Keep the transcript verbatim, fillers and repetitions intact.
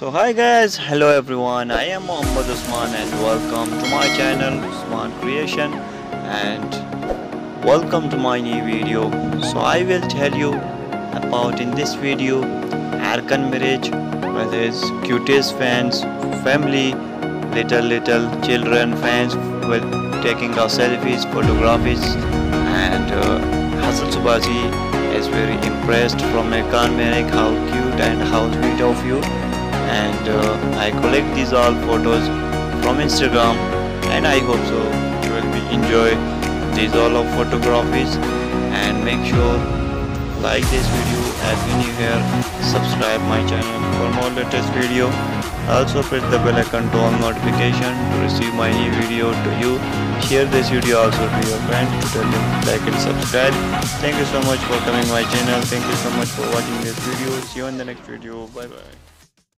So hi guys, hello everyone, I am Muhammad Usman and welcome to my channel Usman Creation and welcome to my new video. So I will tell you about in this video Erkan Meriç with his cutest fans, family, little little children fans with taking our selfies, photographs, and uh, Hazal Subaşi is very impressed from Erkan Meriç, how cute and how sweet of you. And uh, I collect these all photos from Instagram and I hope so you will be enjoy these all of photographies, and make sure like this video as we new here, subscribe my channel for more latest video, also press the bell icon to on notification to receive my new video to you, share this video also to your friend, tell them like and subscribe. Thank you so much for coming my channel, thank you so much for watching this video, see you in the next video, bye bye.